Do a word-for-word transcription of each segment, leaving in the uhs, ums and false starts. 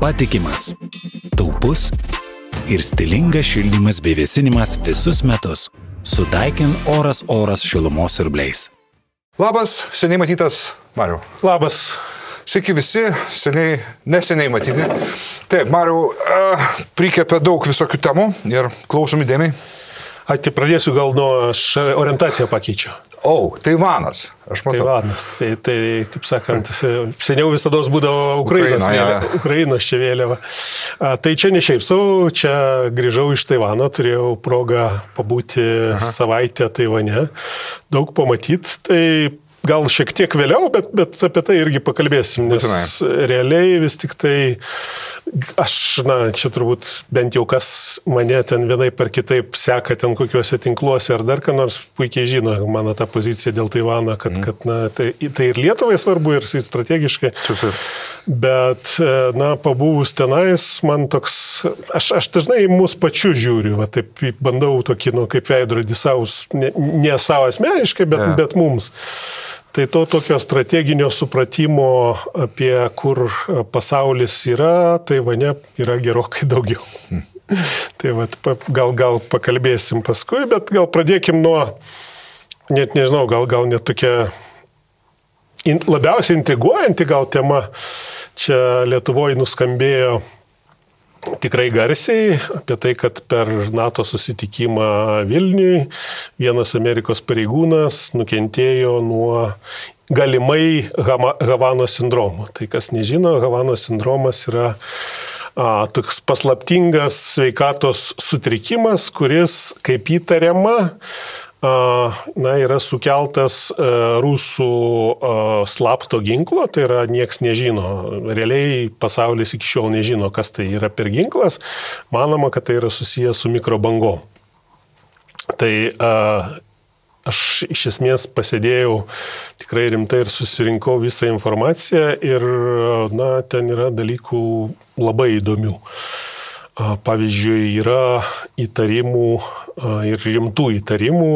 patikimas, taupus ir stilingas šildymas bei vėsinimas visus metus su Daikin oras oras šilumos siurbliais. Labas, seniai matytas Mariau. Labas. Sveiki visi, seniai, neseniai matyti. Taip, Mariau, uh, prikėpė daug visokių temų ir klausom įdėmiai. Ati, pradėsiu gal nuo, aš orientaciją pakeičiu. O, Taivanas, aš matau. Taivanas, tai, tai, kaip sakant, seniau visada būdavo Ukrainos, Ukraina, ne, Ukrainos čia vėliava. A, tai čia ne šiaip savo, čia grįžau iš Taivano, turėjau progą pabūti Aha. savaitę Taivane, daug pamatyti, tai gal šiek tiek vėliau, bet, bet apie tai irgi pakalbėsim, nes Būtinai. Realiai vis tik tai aš, na, čia turbūt bent jau kas mane ten vienai per kitaip seka ten kokiuose tinkluose ar dar ką nors puikiai žino mano tą poziciją dėl Taivano, kad, mm. kad na, tai, tai ir Lietuvai svarbu ir strategiškai, Čiūsir. Bet, na, pabuvus tenais, man toks, aš, aš dažnai mūsų pačių žiūriu, va, taip bandau tokį, nu, kaip veidrodį savus, ne, ne savo asmeniškai, bet, yeah. bet mums. Tai to tokio strateginio supratimo apie kur pasaulis yra, Taivane yra gerokai daugiau. Hmm. Tai vat, gal, gal pakalbėsim paskui, bet gal pradėkim nuo, net nežinau, gal, gal net tokia in, labiausiai intriguojanti gal tema. Čia Lietuvoje nuskambėjo tikrai garsiai apie tai, kad per NATO susitikimą Vilniui vienas Amerikos pareigūnas nukentėjo nuo galimai Havanos sindromo. Tai kas nežino, Havanos sindromas yra a, toks paslaptingas sveikatos sutrikimas, kuris, kaip įtariama, na, yra sukeltas rusų slapto ginklo, tai yra nieks nežino. Realiai pasaulis iki šiol nežino, kas tai yra per ginklas. Manoma, kad tai yra susijęs su mikrobangom. Tai aš iš esmės pasėdėjau tikrai rimtai ir susirinkau visą informaciją ir, na, ten yra dalykų labai įdomių. Pavyzdžiui, yra įtarimų ir rimtų įtarimų,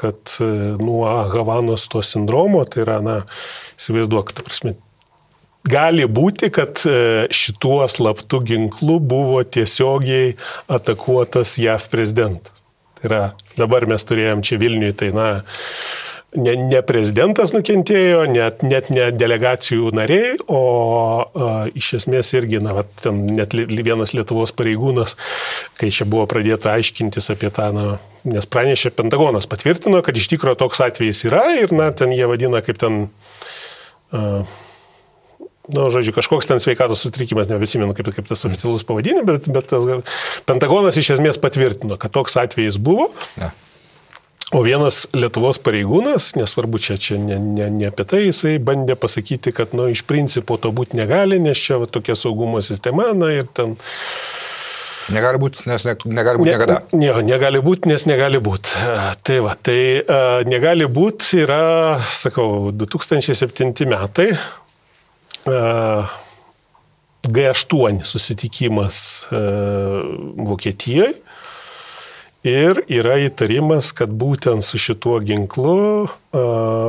kad nuo Havanos to sindromo, tai yra, na, įsivaizduok, ta prasme, gali būti, kad šituo slaptu ginklu buvo tiesiogiai atakuotas J A V prezidentas. Tai yra, dabar mes turėjom čia Vilniui, tai, na, Ne, ne prezidentas nukentėjo, net, net ne delegacijų nariai, o a, iš esmės irgi, na, ten net li, vienas Lietuvos pareigūnas, kai čia buvo pradėta aiškintis apie tą, na, nes pranešė Pentagonas, patvirtino, kad iš tikrųjų toks atvejis yra ir, na, ten jie vadina kaip ten... A, Na, žodžiu, kažkoks ten sveikatos sutrikimas, nebeatsimenu, kaip, kaip tas oficialus pavadinimas, bet, bet tas, Pentagonas iš esmės patvirtino, kad toks atvejis buvo. Ja. O vienas Lietuvos pareigūnas, nesvarbu, čia, čia ne, ne, ne apie tai, jisai bandė pasakyti, kad, nu, iš principo to būti negali, nes čia va, tokia saugumo sistema, na, ir ten... Negali būti, nes ne, negali būti ne, niekada. Ne, negali būti, nes negali būti. Tai va, tai a, negali būti yra, sakau, du tūkstančiai septinti metai. A, G aštuoni susitikimas a, Vokietijoje. Ir yra įtarimas, kad būtent su šituo ginklu a,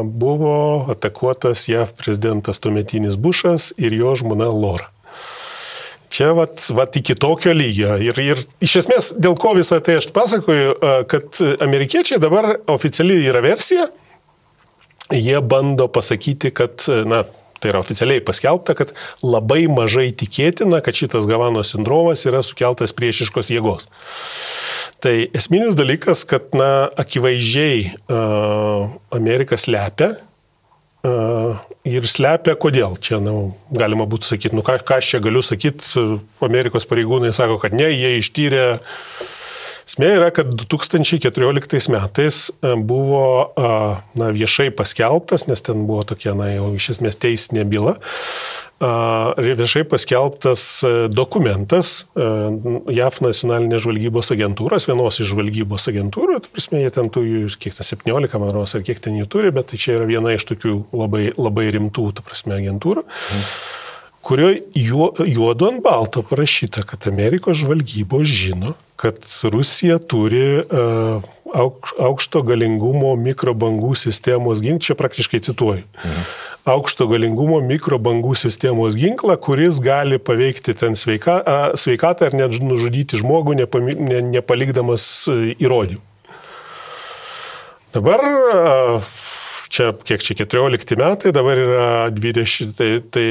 buvo atakuotas J A V prezidentas tuometinis Bušas ir jo žmona Laura. Čia vat, vat iki tokio lygio. Ir, ir iš esmės, dėl ko visą tai aš pasakoju, a, kad amerikiečiai dabar oficialiai yra versija, jie bando pasakyti, kad, na, tai yra oficialiai paskelbta, kad labai mažai tikėtina, kad šitas Havanos sindromas yra sukeltas priešiškos jėgos. Tai esminis dalykas, kad, na, akivaizdžiai uh, Amerika slepia uh, ir slepia kodėl. Čia, na, galima būtų sakyti, nu ką, ką aš čia galiu sakyti, Amerikos pareigūnai sako, kad ne, jie ištyrė. Esmė yra, kad du tūkstančiai keturioliktais metais buvo, uh, na, viešai paskelbtas, nes ten buvo tokia, na, jau iš esmės teisinė byla, viešai paskelbtas dokumentas J A V nacionalinės žvalgybos agentūros, vienos iš žvalgybos agentūrų, tai prasme, jie ten tų, kiek ten septyniolika, man rodos, ar kiek ten jų turi, bet tai čia yra viena iš tokių labai, labai rimtų, ta prasme, agentūrų, mm. kurio juodu ant balto parašyta, kad Amerikos žvalgybos žino, kad Rusija turi aukšto galingumo mikrobangų sistemos ginklą, čia praktiškai cituoju, mhm. aukšto galingumo mikrobangų sistemos ginklą, kuris gali paveikti ten sveika, sveikatą ar net nužudyti žmogų, nepami, ne, nepalikdamas įrodymų. Dabar, čia kiek čia keturiolikti metai, dabar yra dvidešimt, tai, tai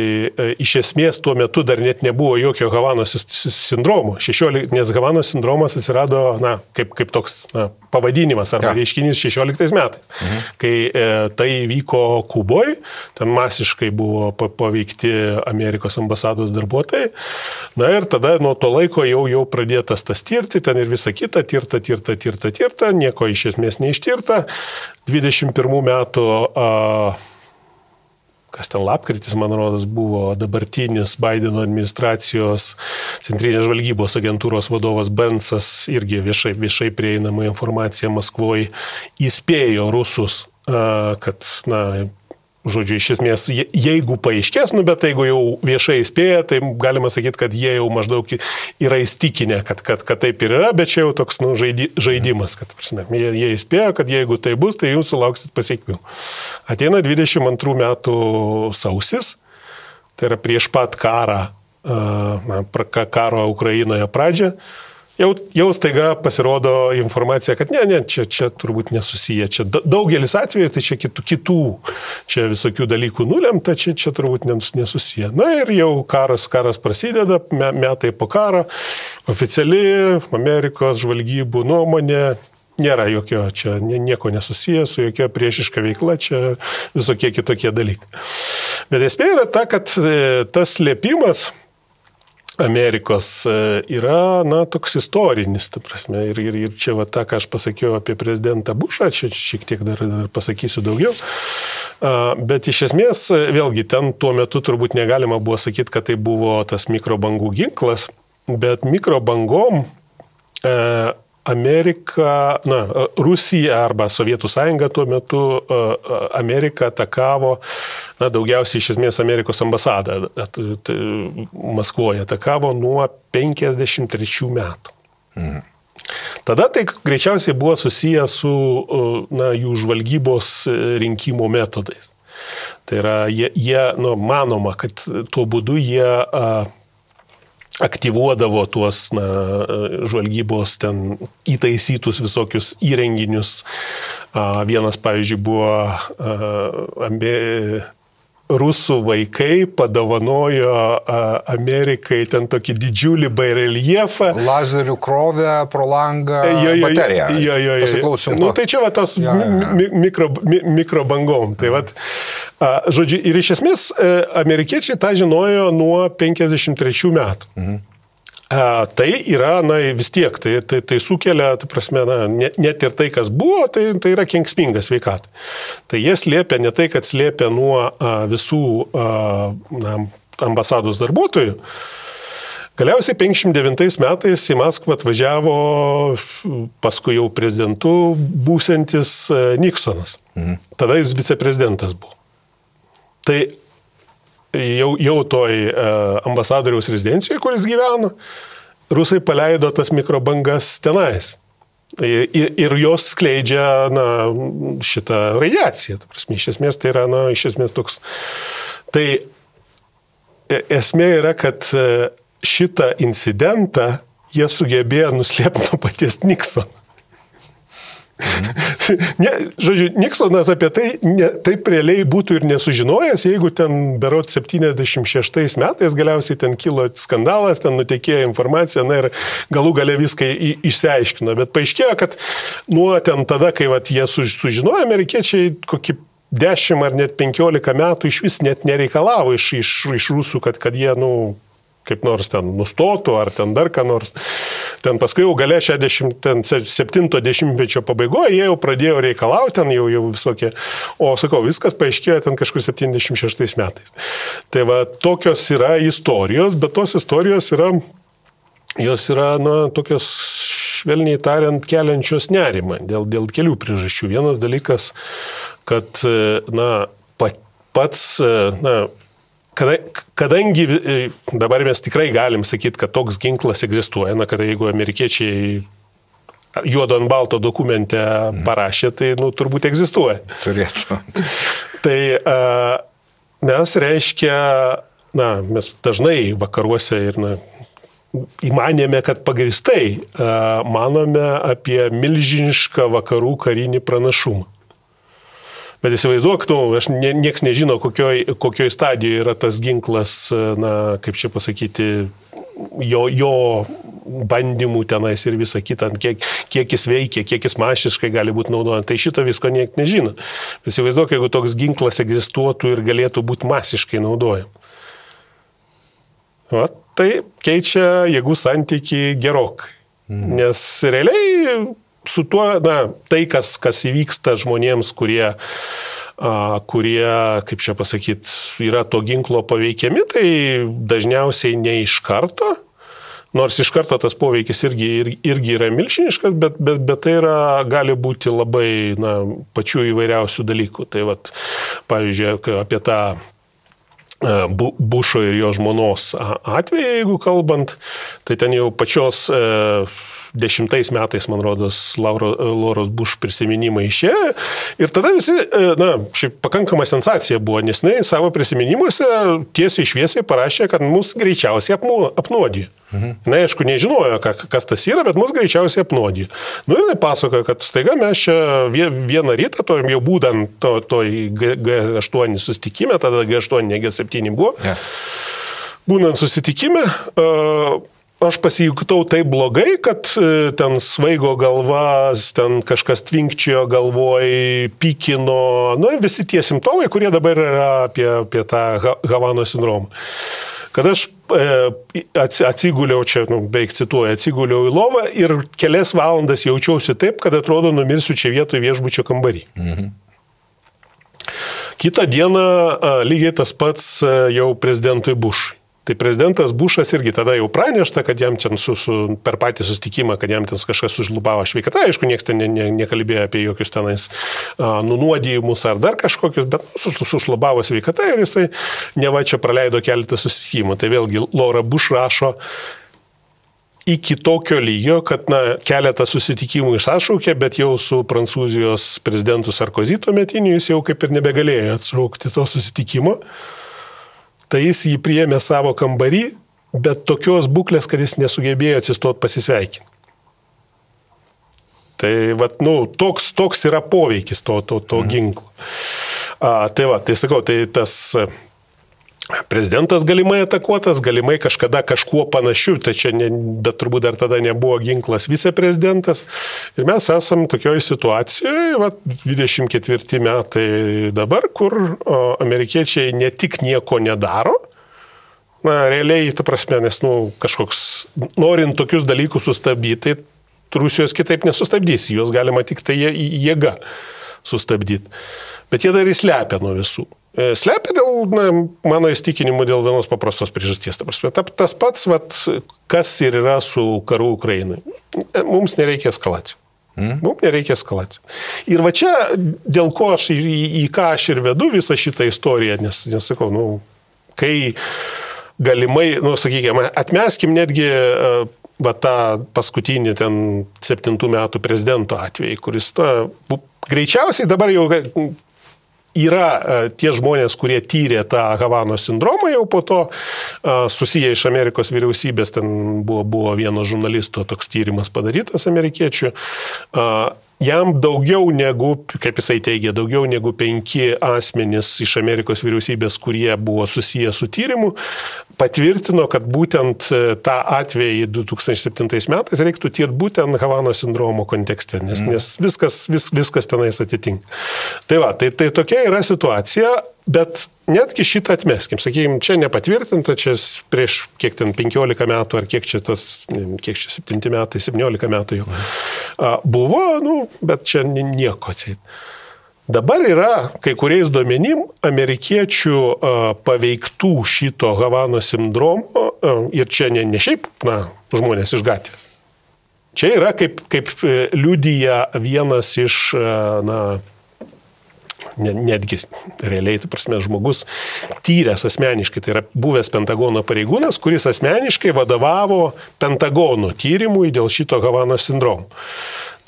iš esmės tuo metu dar net nebuvo jokio Havanos sindromo, šešiolikti, nes Havanos sindromas atsirado, na, kaip, kaip toks na, pavadinimas arba reiškinys šešioliktais metais, mhm. kai e, tai vyko Kuboje, ten masiškai buvo paveikti Amerikos ambasados darbuotojai, na ir tada nuo to laiko jau, jau pradėtas tas tirti, ten ir visa kita, tirta, tirta, tirta, tirta, nieko iš esmės neištirta. dvidešimt pirmų metų, kas ten lapkritis, man rodos, buvo dabartinis Bideno administracijos centrinės žvalgybos agentūros vadovas Bensas, irgi viešai, viešai prieinama informacija Maskvoje, įspėjo rusus, kad, na, žodžiu, iš esmės, jeigu paaiškės, nu, bet jeigu jau viešai įspėja, tai galima sakyti, kad jie jau maždaug yra įstikinę, kad, kad, kad taip ir yra, bet čia jau toks nu, žaidi, žaidimas, kad prasme, jie, jie įspėjo, kad jeigu tai bus, tai jūs sulauksit pasiekmių. Ateina dvidešimt antrų metų sausis, tai yra prieš pat karą, na, karo Ukrainoje pradžią, Jau, jau staiga pasirodo informacija, kad ne, ne, čia, čia turbūt nesusiję. Čia daugelis atvejų, tai čia kitų, kitų čia visokių dalykų nulemta, čia, čia turbūt nesusiję. Na ir jau karas, karas prasideda, metai po karo, oficiali Amerikos žvalgybų nuomonė, nėra jokio, čia nieko nesusiję su jokio priešiška veikla, čia visokie kitokie dalykai. Bet esmė yra ta, kad tas slėpimas Amerikos yra, na, toks istorinis, ta prasme, ir, ir, ir čia va tą, ką aš pasakiau apie prezidentą Bushą, čia šiek tiek dar, dar pasakysiu daugiau, bet iš esmės, vėlgi, ten tuo metu turbūt negalima buvo sakyti, kad tai buvo tas mikrobangų ginklas, bet mikrobangom Amerika, na, Rusija arba Sovietų sąjunga tuo metu Amerika atakavo, na, daugiausiai iš esmės Amerikos ambasadą Maskvoje atakavo nuo penkiasdešimt trečių metų. Mhm. Tada tai greičiausiai buvo susiję su, na, jų žvalgybos rinkimo metodais. Tai yra, jie, jie nu, manoma, kad tuo būdu jie a, aktyvuodavo tuos, na, žvalgybos ten įtaisytus visokius įrenginius. A, vienas, pavyzdžiui, buvo a, ambė, rusų vaikai padovanojo Amerikai ten tokį didžiulį bareljefą. Lazerių krovę pro langą jo, jo, bateriją. Jo, jo, jo, jo. Nu, tai čia va tas jo, jo. Mikro, mi, mikrobangom. Tai va, žodžiu, ir iš esmės amerikiečiai tą žinojo nuo penkiasdešimt trečių metų. Mhm. A, tai yra, na, vis tiek, tai, tai, tai sukelia, tai prasme, na, net, net ir tai, kas buvo, tai, tai yra kenksminga sveikatai. Tai jie slėpia ne tai, kad slėpia nuo a, visų a, na, ambasados darbuotojų. Galiausiai penkiasdešimt devintais metais į Maskvą atvažiavo paskui jau prezidentu būsiantis Niksonas. Mhm. Tada jis viceprezidentas buvo. Tai Jau, jau toj ambasadoriaus rezidencijoje, kuris gyveno, rusai paleido tas mikrobangas tenais. Ir, ir jos skleidžia, na, šitą radiaciją. Ta prasme, iš esmės tai yra, na, iš esmės toks. Tai esmė yra, kad šitą incidentą jie sugebėjo nuslėpti nuo paties Niksono. Ne, žodžiu, Niksonas apie tai ne, taip realiai būtų ir nesužinojęs, jeigu ten berot septyniasdešimt šeštais metais galiausiai ten kilo skandalas, ten nutekėjo informacija, na ir galų gale viską į, išsiaiškino. Bet paaiškėjo, kad nuo ten tada, kai vat, jie sužinojo, amerikiečiai kokį dešimt ar net penkiolika metų iš vis net nereikalavo iš, iš, iš rusų, kad, kad jie, nu, kaip nors ten nustotų, ar ten dar ką nors. Ten paskui jau gale septyniasdešimtmečio pabaigoje jie jau pradėjo reikalauti, ten jau, jau visokie. O, sakau, viskas paaiškėjo ten kažkur septyniasdešimt šeštais metais. Tai va, tokios yra istorijos, bet tos istorijos yra, jos yra, na, tokios, švelniai tariant, keliančios nerimą dėl, dėl kelių priežasčių. Vienas dalykas, kad, na, pats, na, kadangi dabar mes tikrai galim sakyti, kad toks ginklas egzistuoja, na, kad jeigu amerikiečiai juodo ant balto dokumente parašė, tai, nu, turbūt egzistuoja. Turėtų. Tai, mes reiškia, na, mes dažnai vakaruose ir na, įmanėme, kad pagrįstai manome apie milžinišką vakarų karinį pranašumą. Bet įsivaizduok, nu, aš ne, nieks nežino, kokioj, kokioj stadijoje yra tas ginklas, na, kaip čia pasakyti, jo, jo bandymų tenais ir visą kitą, kiek, kiek jis veikia, kiek jis mašiškai gali būti naudojant. Tai šito visko niek nežino. Bet įsivaizduok, jeigu toks ginklas egzistuotų ir galėtų būti masiškai naudojam. Va, tai keičia jėgų santykį gerokai. Mm. Nes realiai su tuo, na, tai, kas, kas įvyksta žmonėms, kurie, a, kurie, kaip čia pasakyti, yra to ginklo paveikiami, tai dažniausiai ne iš karto. Nors iš karto tas poveikis irgi, ir, irgi yra milžiniškas, bet, bet, bet tai yra, gali būti labai, na, pačių įvairiausių dalykų. Tai vat, pavyzdžiui, apie tą Bušo ir jo žmonos atveju, jeigu kalbant, tai ten jau pačios dešimtais metais, man rodos, Lauros Bush prisiminimai išėjo. Ir tada visi, na, šiaip pakankama sensacija buvo, nes jinai savo prisiminimuose tiesiai šviesiai parašė, kad mus greičiausiai apnuodė. Mhm. Na, aišku, nežinojo, kas tas yra, bet mus greičiausiai apnuodė. Nu, jinai pasakojo, kad staiga mes čia vieną rytą, to, jau būdant to, to G aštuoni susitikime, tada G aštuoni, ne G septyni, buvo. Yeah. Būnant susitikime, aš pasijutau taip blogai, kad ten svaigo galva, ten kažkas tvinkčiojo galvoj, pykino, nu, visi tie simptomai, kurie dabar yra apie, apie tą Havano sindromą. Kad aš atsiguliau, čia nu, beveik cituoju, atsiguliau į lovą ir kelias valandas jaučiausi taip, kad atrodo numirsiu čia vietoj viešbučio kambarį. Mm-hmm. Kita diena lygiai tas pats jau prezidentui Bušui. Tai prezidentas Bušas irgi tada jau pranešta, kad jam ten su, su, per patį susitikimą, kad jam ten kažkas sužlubavo sveikatą. Aišku, niekas ten ne, ne, nekalbėjo apie jokius tenais a, nunuodijimus ar dar kažkokius, bet su, su, sužlubavo sveikatą ir jisai neva čia praleido keletą susitikimų. Tai vėlgi Laura Bush rašo iki tokio lygio, kad, na, keletą susitikimų išatšaukė, bet jau su Prancūzijos prezidentu Sarkozy tuometiniu jis jau kaip ir nebegalėjo atšaukti to susitikimo. Tai jis jį priėmė savo kambarį, bet tokios būklės, kad jis nesugebėjo atsistot pasisveikinti. Tai, vat, nu, toks, toks yra poveikis to, to, to mhm. ginklo. A, tai, va, tai sakau, tai tas... Prezidentas galimai atakuotas, galimai kažkada kažkuo panašiu, tai čia, ne, bet turbūt dar tada nebuvo ginklas viceprezidentas. Ir mes esam tokioje situacijoje, va, dvidešimt ketvirti metai dabar, kur o, amerikiečiai ne tik nieko nedaro, na, realiai, ta prasme, nes, nu, kažkoks, norint tokius dalykus sustabdyti, tai Rusijos kitaip nesustabdysi, juos galima tik tai jėga sustabdyti. Bet jie dar įslepia nuo visų. Slepia dėl, na, mano įstikinimu, dėl vienos paprastos priežasties. Ta, tas pats, vat, kas ir yra su karu Ukrainai. Mums nereikia eskalacijų. Mm. Mums nereikia eskalacijų. Ir va čia, dėl ko aš, į, į ką aš ir vedu visą šitą istoriją, nes, nes sakau, nu, kai galimai, nu, sakykime, atmeskim netgi uh, va, tą paskutinį ten septintų metų prezidento atvejį, kuris ta, bu, greičiausiai dabar jau... Yra tie žmonės, kurie tyrė tą Havano sindromą, jau po to susiję iš Amerikos vyriausybės, ten buvo, buvo vieno žurnalisto toks tyrimas padarytas amerikiečių. Jam daugiau negu, kaip jisai teigė, daugiau negu penki asmenys iš Amerikos vyriausybės, kurie buvo susiję su tyrimu, patvirtino, kad būtent tą atvejį du tūkstančiai septintais metais reiktų tirti būtent Havano sindromo kontekste, nes, mm. nes viskas, vis, viskas tenais atitinka. Tai va, tai, tai tokia yra situacija, bet netgi šitą atmeskim. Sakykime, čia nepatvirtinta, čia prieš kiek ten penkiolika metų, ar kiek čia tas, kiek čia septinti metai, septyniolika metų jau buvo, nu, bet čia nieko atseit. Dabar yra kai kuriais duomenim amerikiečių paveiktų šito Havano sindromo, ir čia ne, ne šiaip, na, žmonės iš gatvės. Čia yra, kaip, kaip liudija vienas iš, na, netgi realiai, tai prasme, žmogus tyręs asmeniškai, tai yra buvęs Pentagono pareigūnas, kuris asmeniškai vadovavo Pentagono tyrimui dėl šito Havano sindromo.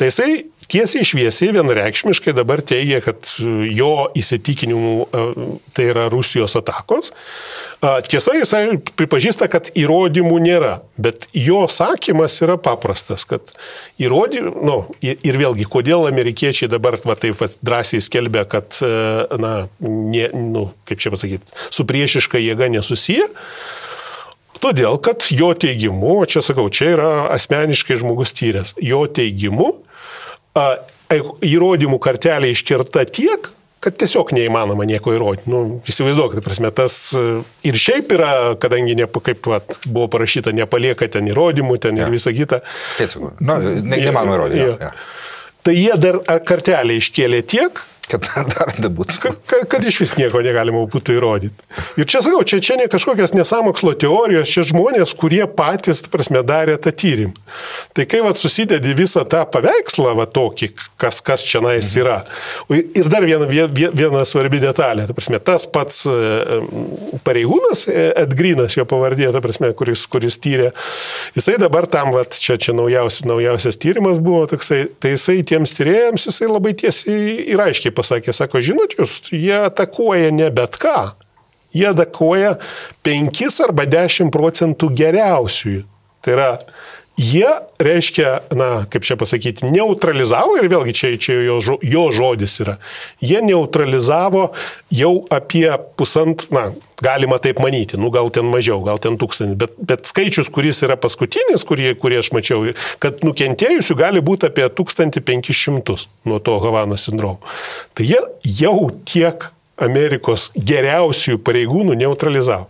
Tai jisai tiesiai šviesiai vienareikšmiškai dabar teigia, kad jo įsitikinimų tai yra Rusijos atakos. Tiesa, jis pripažįsta, kad įrodymų nėra, bet jo sakymas yra paprastas, kad įrodymų, nu, ir vėlgi, kodėl amerikiečiai dabar va, taip va, drąsiai skelbia, kad, na, ne, nu, kaip čia pasakyti, su priešiška jėga nesusiję. Todėl, kad jo teigimu, čia sakau, čia yra asmeniškai žmogus tyręs, jo teigimu a, įrodymų kartelė iškirta tiek, kad tiesiog neįmanoma nieko įrodyti. Nu, įsivaizduokite, prasme, tas ir šiaip yra, kadangi ne, kaip at, buvo parašyta, nepalieka ten įrodymų, ten ja. Ir visą kitą. Tiesiog, nu, neįmanoma įrodyti. Ja. Ja. Tai jie dar kartelę iškėlė tiek, kad dar nebūtų. Kad, kad iš vis nieko negalima būtų įrodyti. Ir čia sakau, čia, čia ne kažkokios nesamokslo teorijos, čia žmonės, kurie patys, prasme, darė tą tyrimą. Tai kai vat, susidedi visą tą paveikslą, vat, tokį, kas, kas čia nais yra. Ir dar viena, viena svarbi detalė. Ta prasme, tas pats pareigūnas, Edgrinas, jo pavardė, ta prasme, kuris, kuris tyrė, jisai dabar tam, vat, čia, čia naujausias, naujausias tyrimas buvo, toksai, tai jisai tiems tyrėjams, jisai labai tiesiai ir aiškiai pasakė, sako, žinot, jūs, jie atakuoja ne bet ką, jie atakuoja penkis arba dešimt procentų geriausiųjų. Tai yra, jie, reiškia, na, kaip čia pasakyti, neutralizavo, ir vėlgi čia, čia jo, jo žodis yra, jie neutralizavo jau apie pusant, na, galima taip manyti, nu gal ten mažiau, gal ten tūkstantį, bet, bet skaičius, kuris yra paskutinis, kurį, kurį aš mačiau, kad nukentėjusių gali būti apie tūkstantį penkis šimtus nuo to Havanos sindromo. Tai jie jau tiek Amerikos geriausių pareigūnų neutralizavo.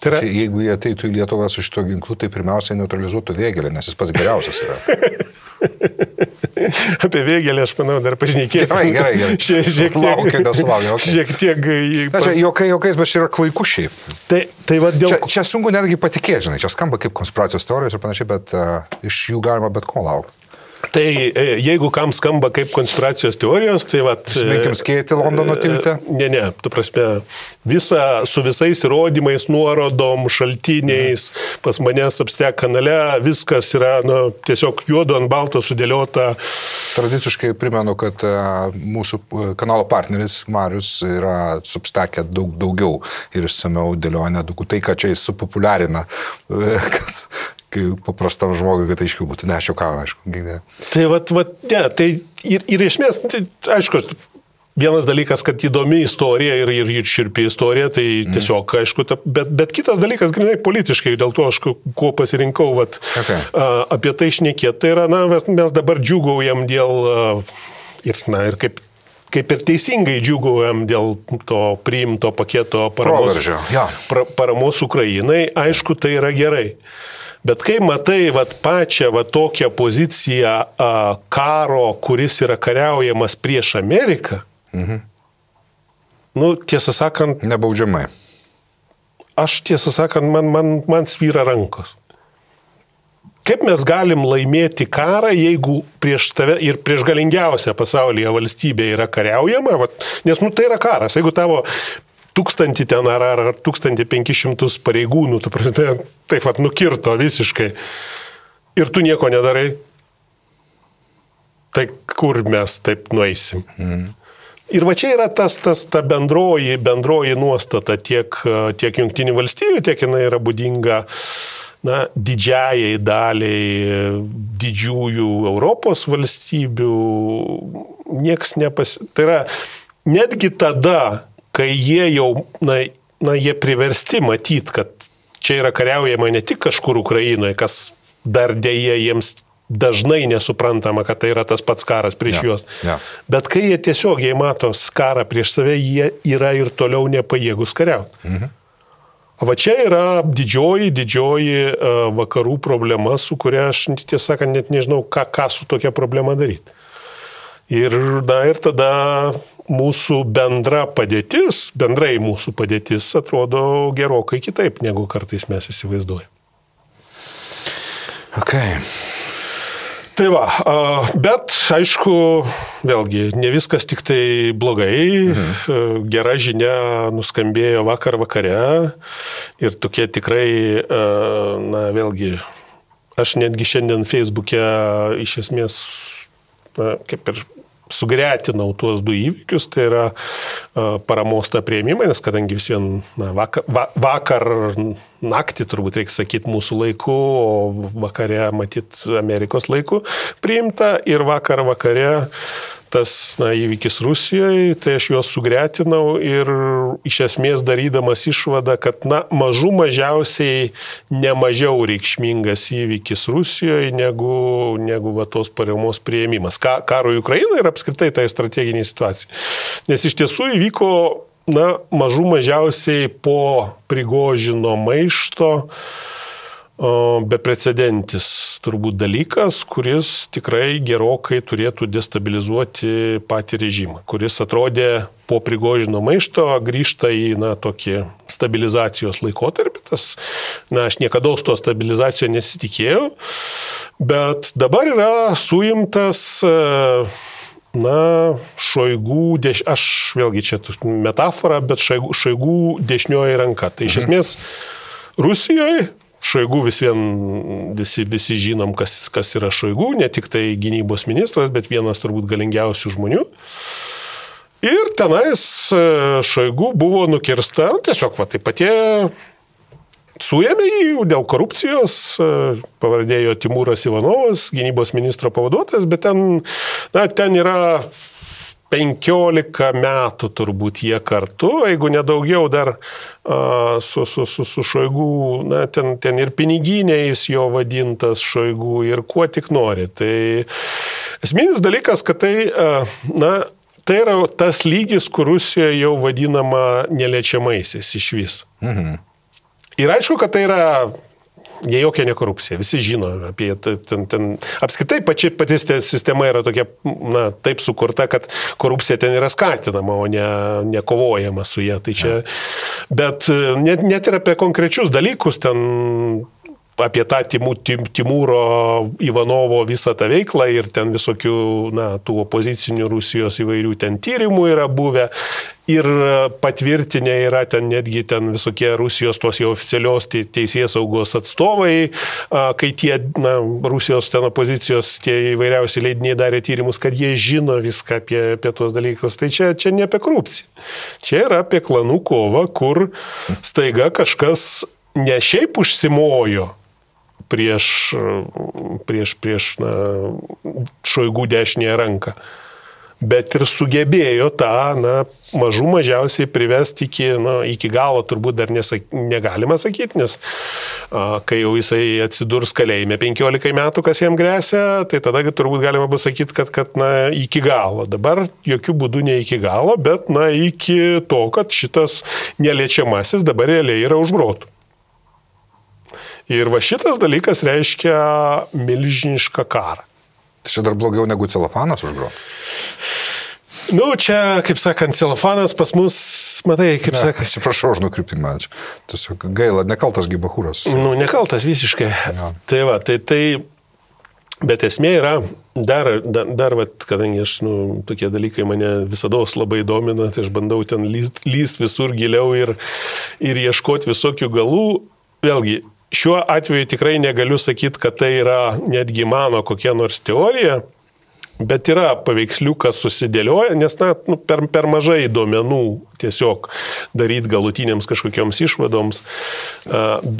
Tai yra... Jeigu jie ateitų į Lietuvą su šito ginklu, tai pirmiausiai neutralizuotų Vėgėlę, nes jis pats geriausias yra. Apie Vėgėlę, aš manau, dar pažinėkėsiu. Gerai, gerai, gerai. Šiek tiek... Laukiu, nesulaukiu. Okay. Šiek tiek... Pas... Na, čia jokai, jokais, bet čia yra klaikušiai. Tai, tai va dėl... Čia, čia sunku netgi patikėti, žinai, čia skamba kaip konspiracijos teorijos ir panašiai, bet uh, iš jų galima bet ko laukti. Tai jeigu kam skamba kaip konspiracijos teorijos, tai vat... Smėkim skėti Londono tiltę? Ne, ne, tu prasme, visa, su visais įrodymais, nuorodom, šaltiniais, pas manęs apstek kanale, viskas yra, nu, tiesiog juodo ant balto sudėliota. Tradiciškai primenu, kad mūsų kanalo partneris Marius yra apstekę daug daugiau ir išsamiau dėlionę, tai, ką čia jis supopuliarina, kad... paprastam žmogui, kad aiškiau būtų. Ne, aš jau ką, aišku. Ne. Tai vat, vat, ne, tai ir, ir esmės, tai, aišku, vienas dalykas, kad įdomi istorija ir, ir, ir širpi istorija, tai tiesiog, aišku, ta, bet, bet kitas dalykas, grinai politiškai, dėl to aš kuo pasirinkau vat, okay. a, apie tai šnekėti, tai yra, na, mes dabar džiūgaujam dėl, a, ir, na, ir kaip kaip ir teisingai džiugaujam dėl to priimto paketo paramos, ja. pra, paramos Ukrainai, aišku, tai yra gerai. Bet kai matai vat, pačią vat, tokią poziciją a, karo, kuris yra kariaujamas prieš Ameriką, mhm. nu, tiesą sakant... Nebaudžiamai. Aš tiesą sakant, man, man, man svyra rankos. Kaip mes galim laimėti karą, jeigu prieš tave ir prieš galingiausią pasaulyje valstybę yra kariaujama? Vat, nes nu, tai yra karas. Jeigu tavo... tūkstantį ten ar, ar tūkstantį penkis šimtus pareigūnų, ta prasme, taip pat nukirto visiškai. Ir tu nieko nedarai. Tai kur mes taip nueisim? Mm. Ir va čia yra tas, tas, ta bendroji, bendroji nuostata tiek, tiek Jungtinių valstybių, tiek jinai yra būdinga, na, didžiajai daliai didžiųjų Europos valstybių. Nieks nepas... Tai yra, netgi tada... kai jie jau, na, na jie priversti matyti, kad čia yra kariaujama ne tik kažkur Ukrainoje, kas dar dėja jiems dažnai nesuprantama, kad tai yra tas pats karas prieš ja, juos. Ja. Bet kai jie tiesiog, jie mato karą prieš save, jie yra ir toliau nepajėgus kariauti. Mhm. Va čia yra didžioji, didžioji vakarų problema, su kuria aš, tiesą sakant, net nežinau, ką, ką su tokia problema daryti. Ir, na, ir tada mūsų bendra padėtis, bendrai mūsų padėtis atrodo gerokai kitaip, negu kartais mes įsivaizduojame. Okay. Tai va, bet aišku, vėlgi, ne viskas tik tai blogai, mhm. gera žinia nuskambėjo vakar vakare ir tokie tikrai, na, vėlgi, aš netgi šiandien Facebook'e iš esmės na, kaip ir sugretinau tuos du įvykius, tai yra paramos tą prieimimą, nes kadangi vis vien na, vakar, va, vakar naktį, turbūt reikia sakyti, mūsų laiku, o vakare, matyt, Amerikos laiku priimta ir vakar vakare tas na, įvykis Rusijoje, tai aš juos sugretinau ir iš esmės darydamas išvadą, kad na, mažų mažiausiai nemažiau reikšmingas įvykis Rusijoje negu, negu va, tos paramos priėmimas. Ka, karui Ukrainoje ir apskritai tai strateginė situacija. Nes iš tiesų įvyko na, mažų mažiausiai po Prigožino maišto beprecedentis turbūt dalykas, kuris tikrai gerokai turėtų destabilizuoti patį režimą, kuris atrodė po Prigožino maišto grįžta į na, tokį stabilizacijos laikotarpį. Tas, na, aš niekada to stabilizaciją nesitikėjau, bet dabar yra suimtas na, Šoigu, deš... aš vėlgi čia metafora, bet Šoigu dešinioji ranka. Tai iš esmės Rusijoje Šoigu vis vien, visi, visi žinom, kas, kas yra Šoigu, ne tik tai gynybos ministras, bet vienas turbūt galingiausių žmonių. Ir tenais Šoigu buvo nukirsta, tiesiog va, taip pat jie suėmė jį dėl korupcijos, pavardėjo Timūras Ivanovas, gynybos ministro pavaduotas, bet ten, na, ten yra penkiolika metų turbūt jie kartu, jeigu nedaugiau dar a, su, su, su, su Šoigu, na, ten, ten ir piniginiais jo vadintas Šoigu ir kuo tik nori. Tai esminis dalykas, kad tai, a, na, tai yra tas lygis, kur Rusija jau vadinama neliečiamaisiais iš vis. Mhm. Ir aišku, kad tai yra ne jokia ne korupcija, visi žino apie ten, ten. Apskritai pati, pati sistema yra tokia, na, taip sukurta, kad korupcija ten yra skatinama, o ne, ne kovojama su ja. Tai čia, bet net, net ir apie konkrečius dalykus ten, apie tą Timū, Tim, Timūro Ivanovo visą tą veiklą ir ten visokių, na, tų opozicinių Rusijos įvairių ten tyrimų yra buvę ir patvirtinę yra ten netgi ten visokie Rusijos tos jau oficialios teisės saugos atstovai, kai tie, na, Rusijos ten opozicijos tie įvairiausi leidiniai darė tyrimus, kad jie žino viską apie, apie tuos dalykus. Tai čia, čia ne apie korupciją. Čia yra apie klanų kovą, kur staiga kažkas ne šiaip užsimojo prieš, prieš, prieš na, Šoigu dešinėje ranką, bet ir sugebėjo tą, na, mažų mažiausiai privesti iki, na, iki galo, turbūt dar nesak, negalima sakyti, nes a, kai jau jisai atsidurs kalėjime penkiolika metų, kas jam gresia, tai tada turbūt galima bus sakyti, kad, kad na, iki galo. Dabar jokių būdų ne iki galo, bet na, iki to, kad šitas neliečiamasis dabar realiai yra už grotų. Ir va šitas dalykas reiškia milžinišką karą. Tai čia dar blogiau negu celofanas už grotų. Nu, čia, kaip sakant, celofanas pas mus, matai, kaip sakant. Atsiprašau, aš nukrypimą. Tiesiog gaila, nekaltas gibachūras. Nu, nekaltas visiškai. Ja. Tai va, tai, tai, bet esmė yra, dar, dar, dar va, kadangi aš, nu, tokie dalykai mane visada labai domina, tai aš bandau ten lyst, lyst visur giliau ir, ir ieškoti visokių galų. Vėlgi, šiuo atveju tikrai negaliu sakyti, kad tai yra netgi mano kokia nors teorija, bet yra paveiksliukas susidėlioja, nes na, nu, per, per mažai duomenų tiesiog daryti galutinėms kažkokioms išvadoms,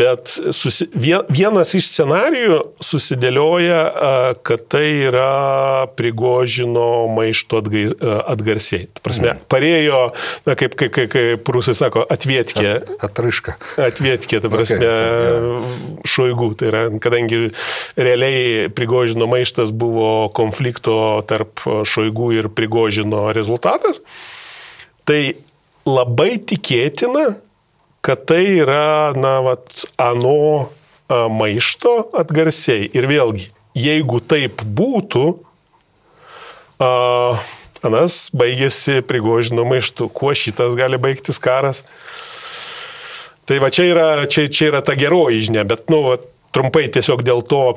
bet susi, vienas iš scenarijų susidėlioja, kad tai yra Prigožino maišto atgai, atgarsiai. Prasme, parėjo, na, kaip, kaip, kaip, kaip rusai sako, atvietkė. At, atraiška. Atvietkė, ta prasme, okay, Šoigu. Tai yra, kadangi realiai Prigožino maištas buvo konflikto tarp Šoigu ir Prigožino rezultatas, tai labai tikėtina, kad tai yra, na, vat, ano maišto atgarsiai. Ir vėlgi, jeigu taip būtų, a, anas baigėsi Prigožino maištu. Kuo šitas gali baigtis karas? Tai va, čia yra, čia, čia yra ta geroji žinia, bet, nu, vat, trumpai tiesiog dėl to,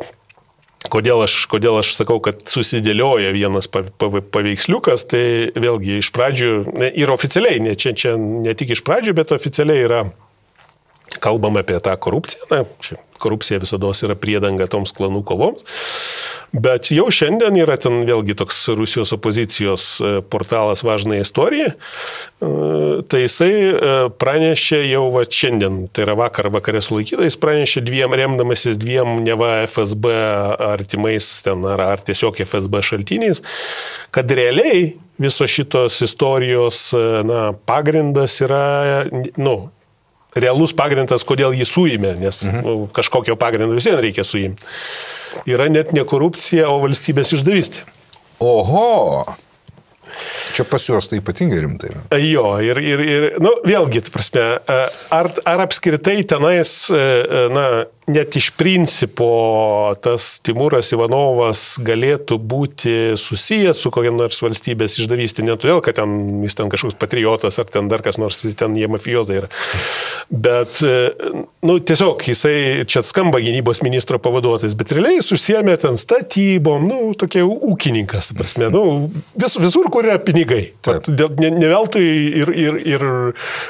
kodėl aš, kodėl aš sakau, kad susidėlioja vienas paveiksliukas, tai vėlgi iš pradžių, ir oficialiai, ne, čia, čia ne tik iš pradžių, bet oficialiai yra kalbama apie tą korupciją. Na, korupcija visada yra priedanga toms klanų kovoms. Bet jau šiandien yra ten vėlgi toks Rusijos opozicijos portalas Važnaja istorija, tai jisai pranešė jau va šiandien, tai yra vakar vakarė sulaikyta, jis pranešė dviem, remdamasis dviem neva F S B artimais ten ar, ar tiesiog F S B šaltiniais, kad realiai viso šitos istorijos na, pagrindas yra, nu, realus pagrindas, kodėl jį suėmė, nes mhm. kažkokio pagrindo visiems reikia suimti. Yra net ne korupcija, o valstybės išdavystė. Oho! Čia pas juos tai ypatingai rimtai yra. Jo, ir, ir, ir nu, vėlgi, prasme, ar, ar apskritai tenais, na, net iš principo tas Timūras Ivanovas galėtų būti susijęs su kokiam nors valstybės išdavystė, ne todėl, kad ten, jis ten kažkoks patriotas, ar ten dar kas nors, ten jie mafijozai yra. Bet, nu, tiesiog, jisai čia skamba gynybos ministro pavaduotojas, bet realiai jis užsiėmė ten statybom, nu, tokie ūkininkas, prasme, nu, vis, visur, kur yra pinigai. Dėl, ne, ne veltui ir, ir, ir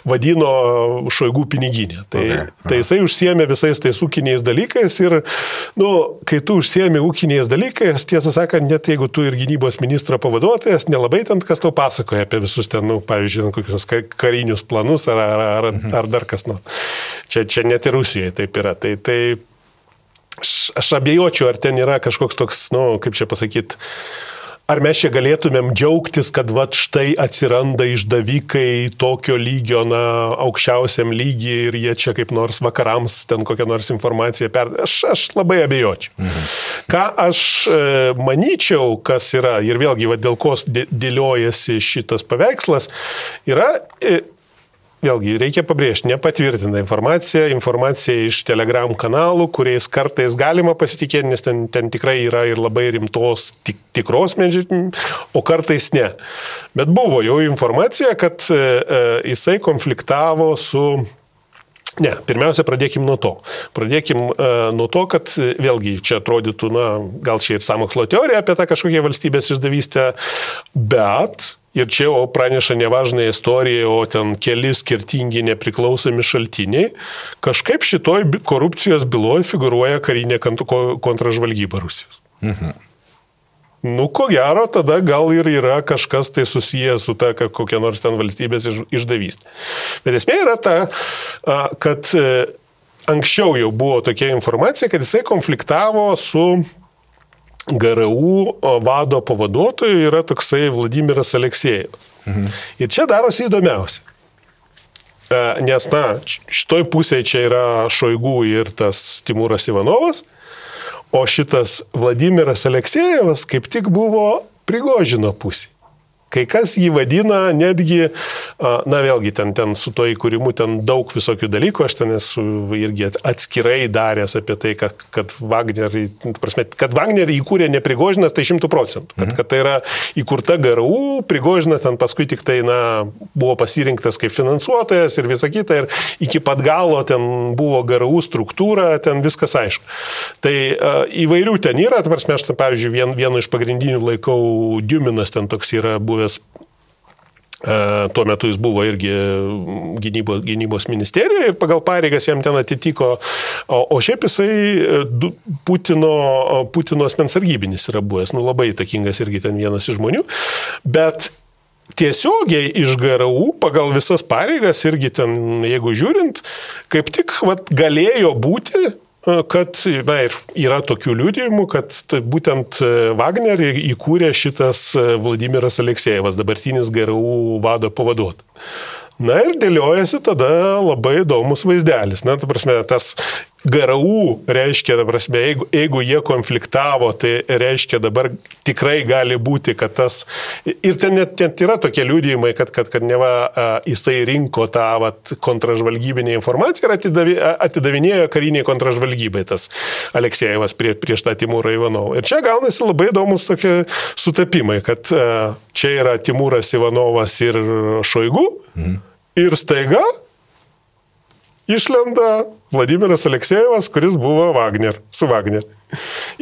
vadino Šoigų piniginė. Tai, okay. tai jisai užsiėmė visais tais ūkiniais dalykais ir, nu, kai tu užsiėmė ūkiniais dalykais, tiesą sakant, net jeigu tu ir gynybos ministro pavaduotojas, nelabai ten kas tau pasakoja apie visus ten, nu, pavyzdžiui, kokius karinius planus ar, ar, ar, ar dar kas. Nu. Čia, čia net ir Rusijoje taip yra. Tai, tai aš, aš abejočiau, ar ten yra kažkoks toks, nu, kaip čia pasakyti, ar mes čia galėtumėm džiaugtis, kad vat štai atsiranda išdavikai tokio lygio, na, aukščiausiam lygiai ir jie čia kaip nors vakarams ten kokią nors informaciją per... Aš, aš labai abejočiau. Mhm. Ką aš e, manyčiau, kas yra, ir vėlgi vat, dėl ko dėliojasi šitas paveikslas, yra... E, Vėlgi, reikia pabrėžti, nepatvirtinta informacija, informacija iš Telegram kanalų, kuriais kartais galima pasitikėti, nes ten, ten tikrai yra ir labai rimtos, tik, tikros medžiagos, o kartais ne. Bet buvo jau informacija, kad e, jisai konfliktavo su... Ne, pirmiausia, pradėkim nuo to. Pradėkim uh, nuo to, kad vėlgi čia atrodytų, na, gal čia ir sąmokslo teorija apie tą kažkokią valstybės išdavystę, bet ir čia jau praneša nevažnai istorija, o ten keli skirtingi nepriklausomi šaltiniai, kažkaip šitoj korupcijos byloj figuruoja karinė kontražvalgyba Rusijos. Mhm. Nu, ko gero, tada gal ir yra kažkas tai susijęs su ta kokia nors ten valstybės išdavystė. Bet esmė yra ta, kad anksčiau jau buvo tokia informacija, kad jisai konfliktavo su G R U vado pavaduotoju, yra toksai Vladimiras Aleksejevas. Mhm. Ir čia darosi įdomiausia. Nes, na, šitoj pusėje čia yra Šoigu ir tas Timūras Ivanovas, o šitas Vladimiras Aleksejevas kaip tik buvo Prigožino pusė. Kai kas jį vadina netgi, na vėlgi, ten, ten su to įkūrimu ten daug visokių dalykų, aš ten esu irgi atskirai daręs apie tai, kad, kad Wagnerį, prasme, kad Wagnerį įkūrė ne Prigožinas, tai šimtų procentų. Kad, kad tai yra įkurta G R U, Prigožinas ten paskui tik tai, na, buvo pasirinktas kaip finansuotojas ir visa kita, ir iki pat galo ten buvo G R U struktūra, ten viskas aišku. Tai įvairių ten yra, prasme, aš, ten, pavyzdžiui, vien, vienu iš pagrindinių laikau Diuminas ten toks yra buvęs. Tuo metu jis buvo irgi gynybos, gynybos ministerijoje ir pagal pareigas jam ten atitiko, o, o šiaip jisai Putino, Putino asmens sargybinis yra buvęs, nu labai įtakingas irgi ten vienas iš žmonių, bet tiesiogiai iš G R U pagal visas pareigas irgi ten, jeigu žiūrint, kaip tik vat, galėjo būti, kad, na, yra tokių liudijimų, kad būtent Wagnerį įkūrė šitas Vladimiras Aleksejevas, dabartinis G R U vado pavaduot. Na ir dėliojasi tada labai įdomus vaizdelis. Na, ta prasme, tas G R U reiškia, ta prasme, jeigu, jeigu jie konfliktavo, tai reiškia dabar tikrai gali būti, kad tas... Ir ten net ten yra tokie liudijimai, kad, kad, kad neva jisai rinko tą vat, kontražvalgybinę informaciją ir atidavi, atidavinėjo kariniai kontražvalgybai tas Aleksejevas prie, prieš tą Timūrą Ivanovą. Ir čia gaunasi labai įdomus tokie sutapimai, kad čia yra Timūras Ivanovas ir Šoigu, mhm. ir staiga išlenda Vladimiras Aleksejevas, kuris buvo Wagner, su Wagner.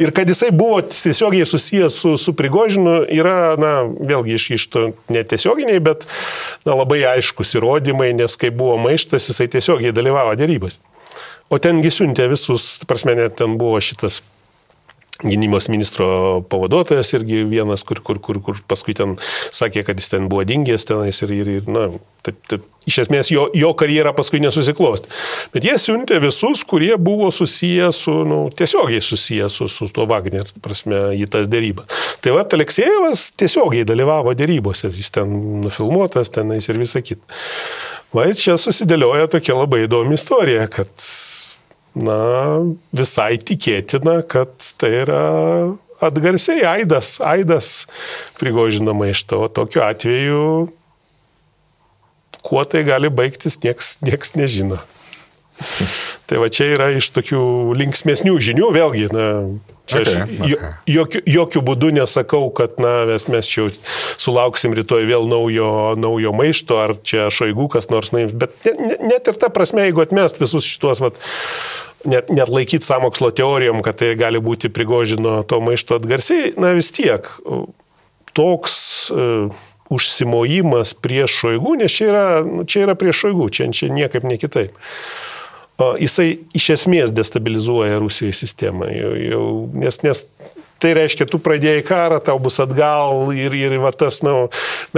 Ir kad jisai buvo tiesiogiai susijęs su, su Prigožinu, yra, na, vėlgi iš, iš to netiesioginiai, bet na, labai aiškus įrodymai, nes kai buvo maištas, jisai tiesiogiai dalyvavo derybose. O tengi siuntė visus, prasme, net ten buvo šitas gynybos ministro pavaduotojas irgi vienas, kur, kur, kur, kur paskui ten sakė, kad jis ten buvo dingęs tenais ir, ir, ir na, taip, taip, iš esmės jo, jo karjera paskui nesusiklosti. Bet jie siuntė visus, kurie buvo susiję su, nu, tiesiogiai susiję su, su to Wagner, prasme, į tas derybas. Tai va, Aleksejevas tiesiogiai dalyvavo derybose, jis ten nufilmuotas tenais ir visa kita. Va, čia susidėlioja tokia labai įdomi istorija, kad na, visai tikėtina, kad tai yra atgarsiai aidas, aidas Prigožinama iš to. Tokiu atveju, kuo tai gali baigtis, nieks, nieks nežino. Tai va čia yra iš tokių linksmesnių žinių, vėlgi, na, čia okay, aš jo, jokių, jokių būdų nesakau, kad, na, mes, mes čia sulauksim rytoj vėl naujo, naujo maišto, ar čia Šoigu kas nors, na, bet net, net ir ta prasme, jeigu atmest visus šitos, vat, net, net laikyti sąmokslo teorijom, kad tai gali būti Prigožino to maišto atgarsiai, na, vis tiek toks Uh, užsimojimas prieš Šoigu, nes čia yra, čia yra prieš Šoigu, čia, čia niekaip ne kitaip. Jisai iš esmės destabilizuoja Rusijos sistemą, jau, jau, nes, nes tai reiškia, tu pradėjai karą, tau bus atgal ir, ir va tas, na,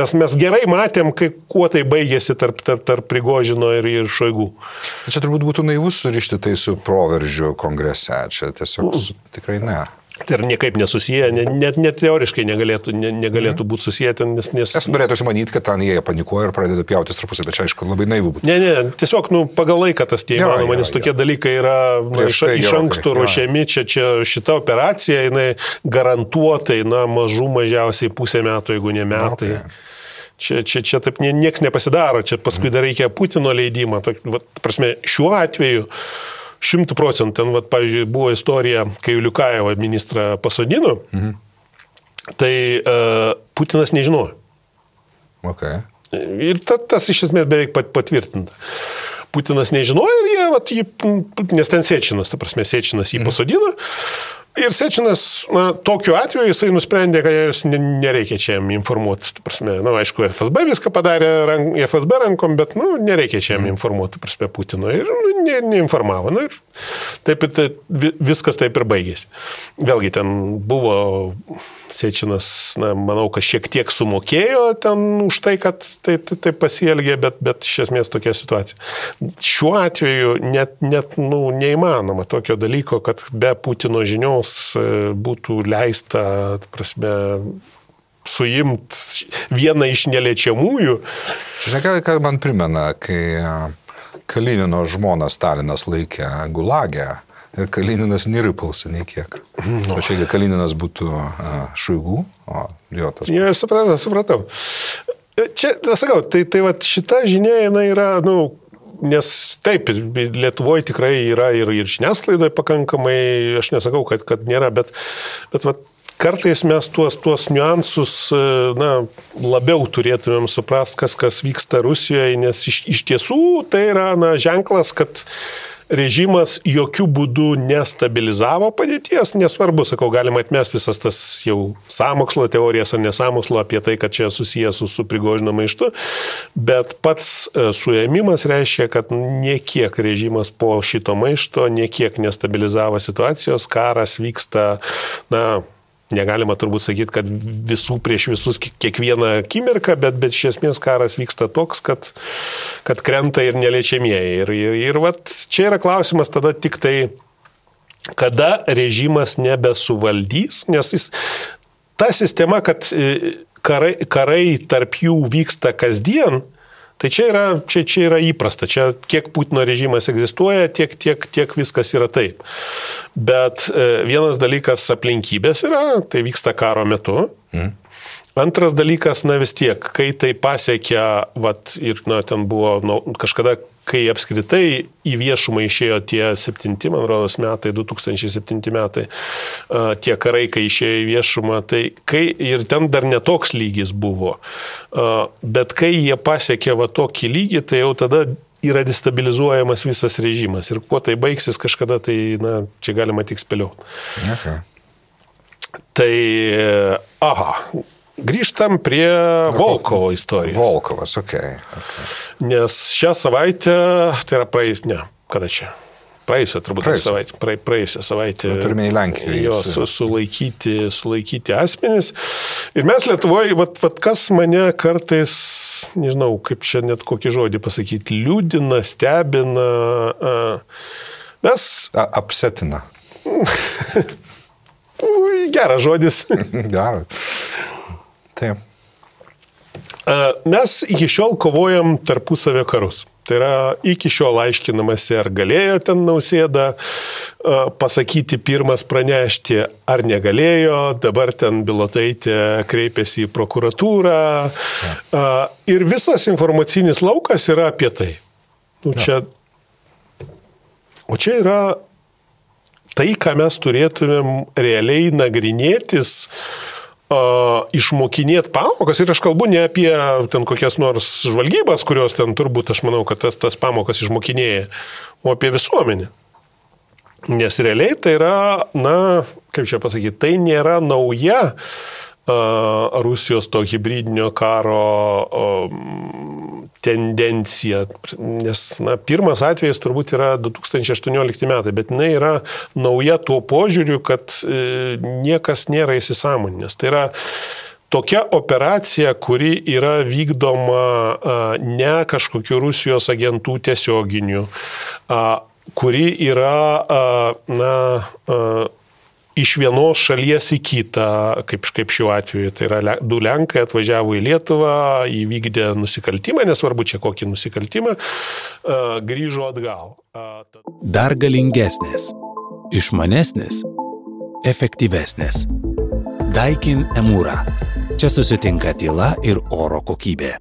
mes, mes gerai matėm, kai, kuo tai baigėsi tarp, tarp, tarp Prigožino ir, ir Šoigu. Čia turbūt būtų naivus surišti tai su proveržiu kongrese, čia tiesiog mm. su, tikrai ne. Tai ir niekaip nesusiję, net, net teoriškai negalėtų, ne, negalėtų būti susiję. Nes, nes... Aš norėtųsi manyti, kad ten jie panikuoja ir pradeda pjautis tarpusavį, bet čia aišku labai naivu būtų. Ne, ne, tiesiog nu, pagal laiką tas tie įmanoma, nes tokie dalykai yra na, iš, tai iš anksto ruošiami, čia, čia šita operacija, jinai garantuotai, na, mažų mažiausiai pusę metų, jeigu ne metai. Na, okay. Čia, čia, čia taip nieks nepasidaro, čia paskui dar reikia Putino leidimą. Tok, va, prasme, šiuo atveju Šimtų procentų, ten, vat, pavyzdžiui, buvo istorija, kai Liukajevą ministrą pasodino, mhm. tai uh, Putinas nežinojo. Okay. Ir ta, tas iš esmės beveik patvirtinta. Putinas nežinojo ir jie, vat, jį, nes ten Sečinas, ta prasme, Sečinas jį mhm. pasodino. Ir Sečinas, na, tokiu atveju jisai nusprendė, kad jis nereikia čia jam informuoti, ta prasme, na, aišku, F S B viską padarė rank, F S B rankom, bet, nu, nereikia čia jam informuoti, ta prasme, Putino ir nu, ne, neinformavo, nu, ir taip ir taip, viskas taip ir baigėsi. Vėlgi, ten buvo Sečinas, na, manau, kad šiek tiek sumokėjo ten už tai, kad taip, taip, taip pasielgė, bet, bet iš esmės tokia situacija. Šiuo atveju net, net, nu, neįmanoma tokio dalyko, kad be Putino žinių būtų leista, prasme, suimti vieną iš neliečiamųjų. Žinai, ką man primena, kai Kalinino žmona Stalinas laikė gulagę ir Kalininas neripalsi nei kiek. No. O čia, Kalininas būtų Šoigu, o jo tas... Jo, supratau, supratau. Čia, sakau, tai, tai vat šita žinia, jinai yra, nu, nes taip, Lietuvoje tikrai yra ir, ir žiniasklaidoje pakankamai, aš nesakau, kad, kad nėra, bet, bet vat, kartais mes tuos, tuos niuansus na, labiau turėtumėm suprast, kas, kas vyksta Rusijoje, nes iš, iš tiesų tai yra na, ženklas, kad režimas jokių būdų nestabilizavo padėties, nesvarbu, sakau, galima atmesti visas tas jau sąmokslo teorijas ar nesąmokslo apie tai, kad čia susijęs su, su Prigožino maištu, bet pats suėmimas reiškia, kad niekiek režimas po šito maišto niekiek nestabilizavo situacijos, karas vyksta, na, negalima turbūt sakyti, kad visų prieš visus kiekvieną akimirką, bet, bet iš esmės karas vyksta toks, kad, kad krenta ir neliečiamieji. Ir, ir, ir vat, čia yra klausimas tada tik tai, kada režimas nebesuvaldys, nes jis, ta sistema, kad karai, karai tarp jų vyksta kasdien, tai čia yra, čia, čia yra įprasta, čia kiek Putino režimas egzistuoja, tiek, tiek, tiek viskas yra taip. Bet vienas dalykas aplinkybės yra, tai vyksta karo metu. Mm. Antras dalykas, na vis tiek, kai tai pasiekia, vat, ir na, ten buvo na, kažkada, kai apskritai į viešumą išėjo tie septinti, man rodos, metai, du tūkstančiai septinti metai, tie karai, kai išėjo į viešumą, tai kai, ir ten dar netoks lygis buvo, bet kai jie pasiekė va tokį lygį, tai jau tada yra destabilizuojamas visas režimas. Ir kuo tai baigsis kažkada, tai na, čia galima tik spėlioti. Okay. Tai, aha, grįžtam prie Volkovo istorijos. Volkovas, okei. Okay, okay. Nes šią savaitę, tai yra praeit, ne, kada čia? praėjusią, turbūt savaitę, praėjusią savaitę jos sulaikyti, sulaikyti asmenys. Ir mes Lietuvoje, vat, vat kas mane kartais, nežinau, kaip čia net kokį žodį pasakyti, liūdina, stebina, mes... A, apsetina. Geras žodis. Geras. Taip. Mes iki šiol kovojam tarpusavio karus. Tai yra iki šiol aiškinamasi, ar galėjo ten Nausėda pasakyti pirmas pranešti, ar negalėjo, dabar ten Biloteitė kreipėsi į prokuratūrą. Ja. Ir visas informacinis laukas yra apie tai. Nu, čia... ja. O čia yra tai, ką mes turėtumėm realiai nagrinėtis, išmokinėti pamokas, ir aš kalbu ne apie ten kokias nors žvalgybas, kurios ten turbūt, aš manau, kad tas, tas pamokas išmokinėja, o apie visuomenį. Nes realiai tai yra, na, kaip čia pasakyti, tai nėra nauja a, Rusijos to hibridinio karo a, tendencija. Nes, na, pirmas atvejis turbūt yra du tūkstančiai aštuoniolikti metai, bet jinai yra nauja tuo požiūriu, kad niekas nėra įsisąmoninęs. Tai yra tokia operacija, kuri yra vykdoma ne kažkokiu Rusijos agentų tiesioginiu, kuri yra, na, iš vienos šalies į kitą, kaip, kaip šiuo atveju, tai yra du Lenkai atvažiavo į Lietuvą, įvykdė nusikaltimą, nesvarbu čia kokį nusikaltimą, grįžo atgal. Dar galingesnės, išmanesnės, efektyvesnės. Daikin Emūra. Čia susitinka tyla ir oro kokybė.